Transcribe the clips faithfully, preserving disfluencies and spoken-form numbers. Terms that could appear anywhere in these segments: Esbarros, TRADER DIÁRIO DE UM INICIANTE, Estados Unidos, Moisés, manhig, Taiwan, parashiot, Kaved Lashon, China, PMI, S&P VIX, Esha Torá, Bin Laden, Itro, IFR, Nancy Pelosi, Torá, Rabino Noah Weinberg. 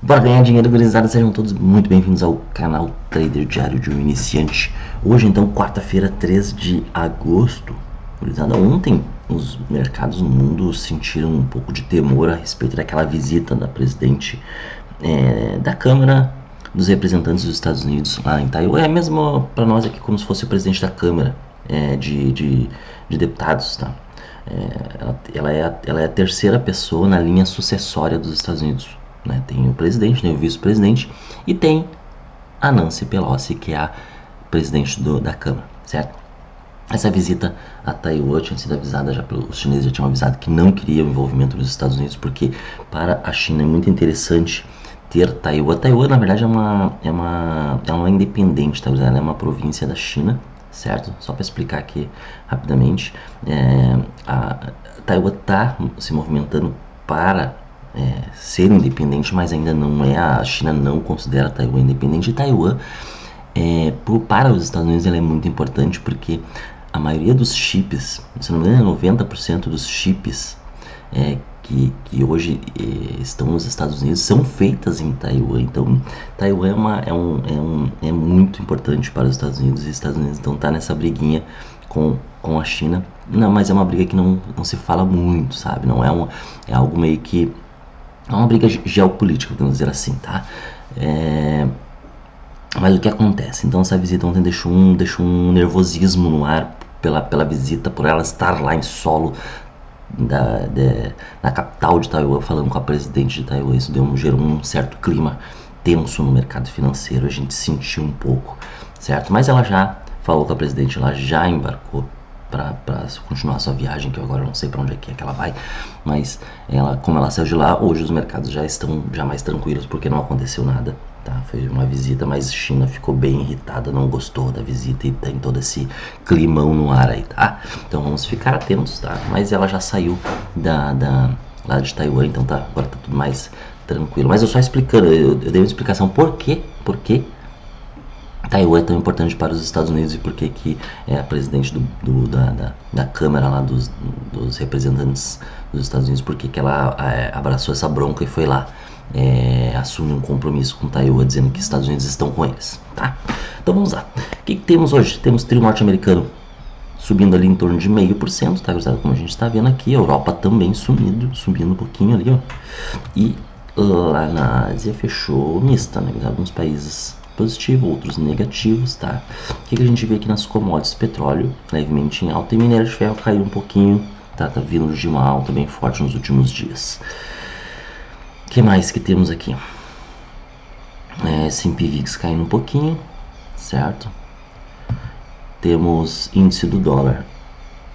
Bora ganhar dinheiro, gurizada, sejam todos muito bem-vindos ao canal Trader Diário de um Iniciante. Hoje então, quarta-feira, três de agosto. Gurizada, ontem os mercados no mundo sentiram um pouco de temor a respeito daquela visita da presidente é, da Câmara dos Representantes dos Estados Unidos lá em Taiwan. É mesmo para nós aqui como se fosse o presidente da Câmara é, de, de, de Deputados, tá? É, ela, ela, é a, ela é a terceira pessoa na linha sucessória dos Estados Unidos. Né, tem o presidente, tem o vice-presidente e tem a Nancy Pelosi, que é a presidente do, da Câmara, certo? Essa visita a Taiwan tinha sido avisada já pelos os chineses, já tinham avisado que não queria o envolvimento dos Estados Unidos, porque para a China é muito interessante ter Taiwan. Taiwan, na verdade, é uma, é uma, ela não é independente, tá? Ela é uma província da China, certo? Só para explicar aqui rapidamente, é, a, a Taiwan está se movimentando para... É, ser independente, mas ainda não é. A China não considera Taiwan independente. E Taiwan, é, por, para os Estados Unidos, ela é muito importante porque a maioria dos chips, se não me engano, noventa por cento dos chips é, que, que hoje é, estão nos Estados Unidos são feitas em Taiwan. Então, Taiwan é, uma, é, um, é, um, é muito importante para os Estados Unidos. E os Estados Unidos então tá nessa briguinha com, com a China. Não, mas é uma briga que não, não se fala muito, sabe? Não é uma, é algo meio que é uma briga geopolítica, podemos dizer assim, tá? É... Mas o que acontece? Então essa visita ontem deixou um, deixou um nervosismo no ar pela, pela visita, por ela estar lá em solo da, de, na capital de Taiwan, falando com a presidente de Taiwan. Isso deu um, gerou um certo clima tenso no mercado financeiro, a gente sentiu um pouco, certo? Mas ela já falou com a presidente lá, já embarcou para continuar sua viagem, que eu agora não sei para onde é que, é que ela vai, mas ela, como ela saiu de lá, hoje os mercados já estão já mais tranquilos, porque não aconteceu nada, tá? Foi uma visita, mas China ficou bem irritada, não gostou da visita e tem todo esse climão no ar aí, tá? Então vamos ficar atentos, tá? Mas ela já saiu da, da, lá de Taiwan, então tá, agora tá tudo mais tranquilo. Mas eu só explicando, eu, eu dei uma explicação por quê, por quê? Taiwan é tão importante para os Estados Unidos e porque que é a presidente do, do, da, da, da Câmara lá dos, dos representantes dos Estados Unidos, porque que ela é, abraçou essa bronca e foi lá é, assumir um compromisso com Taiwan, dizendo que os Estados Unidos estão com eles, tá? Então vamos lá. O que, que temos hoje? Temos trio norte-americano subindo ali em torno de zero vírgula cinco por cento, tá, cruzado? Como a gente está vendo aqui, a Europa também subindo, subindo um pouquinho ali, ó. E lá na Ásia fechou mista, né? Alguns países positivo, outros negativos, tá? O que, que a gente vê aqui nas commodities? Petróleo levemente em alta e minério de ferro caiu um pouquinho, tá? Tá vindo de uma alta bem forte nos últimos dias. O que mais que temos aqui? É, S and P V I X caindo um pouquinho, certo? Temos índice do dólar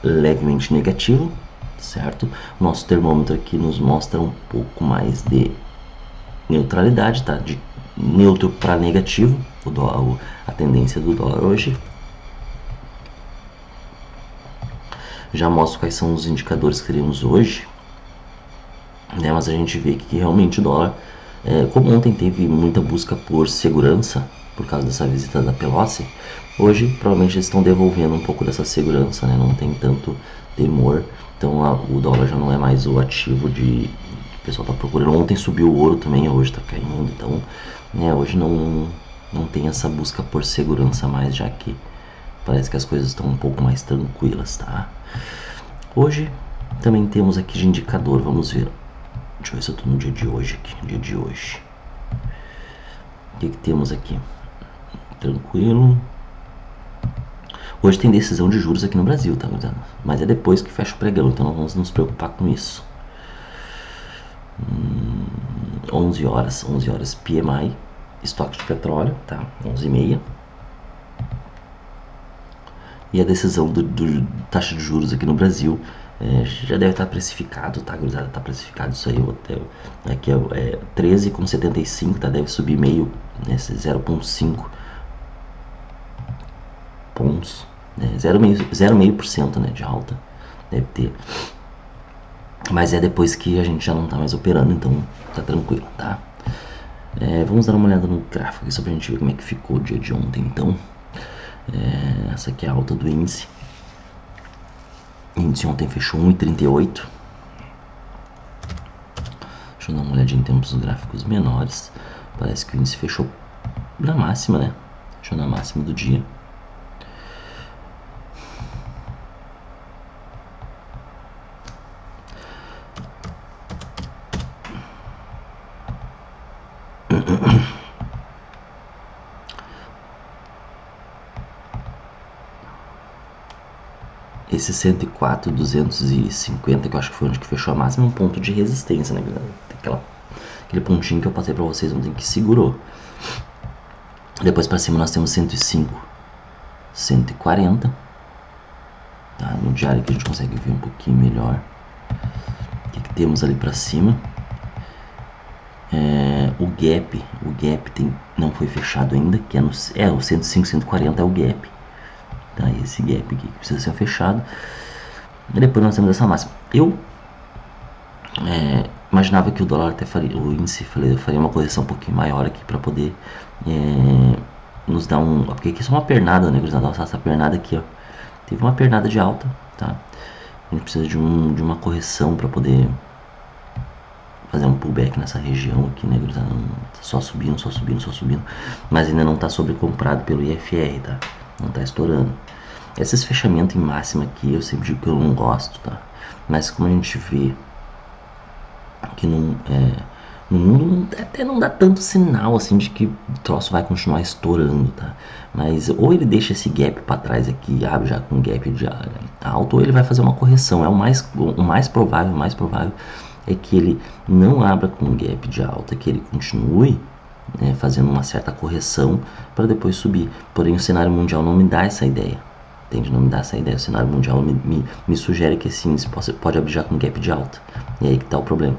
levemente negativo, certo? Nosso termômetro aqui nos mostra um pouco mais de neutralidade, tá? De neutro para negativo, o dólar, a tendência do dólar hoje. Já mostro quais são os indicadores que teremos hoje, né? Mas a gente vê que realmente o dólar, é, como ontem teve muita busca por segurança, por causa dessa visita da Pelosi, hoje provavelmente eles estão devolvendo um pouco dessa segurança, né? Não tem tanto temor, então a, o dólar já não é mais o ativo de... O pessoal tá procurando. Ontem subiu o ouro também, hoje tá caindo, então, né, hoje não, não tem essa busca por segurança mais, já que parece que as coisas estão um pouco mais tranquilas, tá? Hoje também temos aqui de indicador, vamos ver. Deixa eu ver se eu tô no dia de hoje aqui, no dia de hoje. O que que temos aqui? Tranquilo. Hoje tem decisão de juros aqui no Brasil, tá vendo? Mas é depois que fecha o pregão, então não vamos nos preocupar com isso. onze horas, onze horas P M I, estoque de petróleo, tá? onze e meia. E a decisão do, do taxa de juros aqui no Brasil é, já deve estar precificado, tá? Gurizada, tá precificado isso aí. Até, aqui é, é treze vírgula setenta e cinco, tá? Deve subir meio, né? zero vírgula cinco pontos, né? zero vírgula cinco por cento, né? De alta, deve ter. Mas é depois que a gente já não tá mais operando, então tá tranquilo, tá? É, vamos dar uma olhada no gráfico aqui, só pra gente ver como é que ficou o dia de ontem, então. É, essa aqui é a alta do índice. O índice ontem fechou um vírgula trinta e oito. Deixa eu dar uma olhadinha em tempos gráficos menores. Parece que o índice fechou na máxima, né? Fechou na máxima do dia. Esse cento e quatro mil duzentos e cinquenta, que eu acho que foi onde que fechou a máxima, é um ponto de resistência, né, galera? Aquela, aquele pontinho que eu passei pra vocês ontem que segurou. Depois pra cima nós temos cento e cinco, cento e quarenta. Tá? No diário que a gente consegue ver um pouquinho melhor. O que, que temos ali pra cima? É, o gap, o gap tem, não foi fechado ainda, que é, no, é o cento e cinco, cento e quarenta é o gap. Tá, esse gap aqui precisa ser fechado. E depois nós temos essa máxima. Eu é, imaginava que o dólar até faria, o índice faria, faria uma correção um pouquinho maior aqui para poder é, nos dar um. Porque aqui é só uma pernada, né? Essa pernada aqui, ó. Teve uma pernada de alta, tá? A gente precisa de, um, de uma correção para poder fazer um pullback nessa região aqui, né? Só subindo, só subindo, só subindo. Mas ainda não está sobrecomprado pelo I F R, tá? Não tá estourando. Esses fechamentos em máxima aqui eu sempre digo que eu não gosto, tá? Mas como a gente vê que não, é, no mundo até não dá tanto sinal assim de que o troço vai continuar estourando, tá? Mas ou ele deixa esse gap para trás aqui, abre já com gap de alto, ou ele vai fazer uma correção. É o mais, o mais provável, o mais provável é que ele não abra com gap de alta, que ele continue É, fazendo uma certa correção para depois subir. Porém o cenário mundial não me dá essa ideia, entende? Não me dá essa ideia. O cenário mundial me, me, me sugere que esse índice pode, pode abrir já com gap de alta. E aí que está o problema.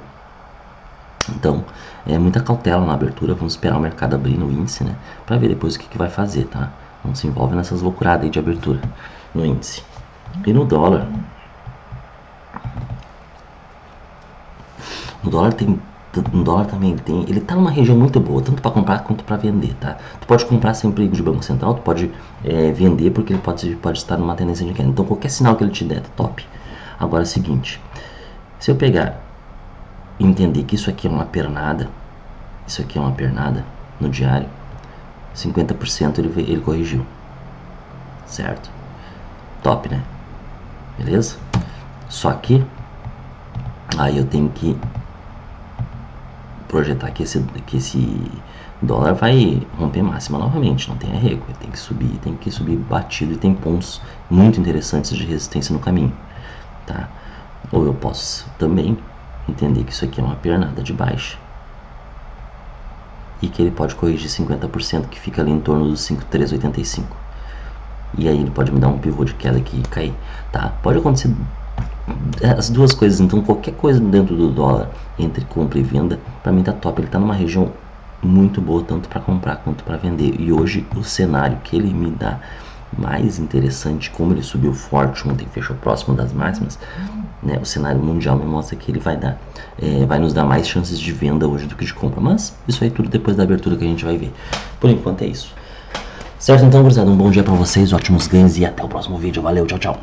Então é muita cautela na abertura. Vamos esperar o mercado abrir no índice, né? Para ver depois o que, que vai fazer, tá? Não se envolve nessas loucuradas aí de abertura no índice. E no dólar, o dólar tem... No dólar também ele tem, ele tá numa região muito boa, tanto para comprar quanto para vender, tá? Tu pode comprar sem perigo de Banco Central, tu pode é, vender porque ele pode, pode estar numa tendência de queda. Então qualquer sinal que ele te der, tá top. Agora é o seguinte, se eu pegar e entender que isso aqui é uma pernada, isso aqui é uma pernada no diário, cinquenta por cento ele, ele corrigiu, certo? Top, né? Beleza? Só que aí eu tenho que projetar que esse, que esse dólar vai romper máxima novamente, não tem arrego, tem que subir, tem que subir batido e tem pontos muito interessantes de resistência no caminho, tá? Ou eu posso também entender que isso aqui é uma pernada de baixa e que ele pode corrigir cinquenta por cento, que fica ali em torno dos cinco mil trezentos e oitenta e cinco, e aí ele pode me dar um pivô de queda aqui e cair, tá? Pode acontecer as duas coisas. Então qualquer coisa dentro do dólar entre compra e venda, para mim tá top. Ele tá numa região muito boa, tanto para comprar quanto para vender. E hoje o cenário que ele me dá mais interessante, como ele subiu forte ontem, fechou próximo das máximas, né? O cenário mundial me mostra que ele vai dar, é, vai nos dar mais chances de venda hoje do que de compra. Mas isso aí tudo depois da abertura que a gente vai ver. Por enquanto é isso, certo? Então, gurizada, um bom dia para vocês, ótimos ganhos e até o próximo vídeo. Valeu, tchau, tchau.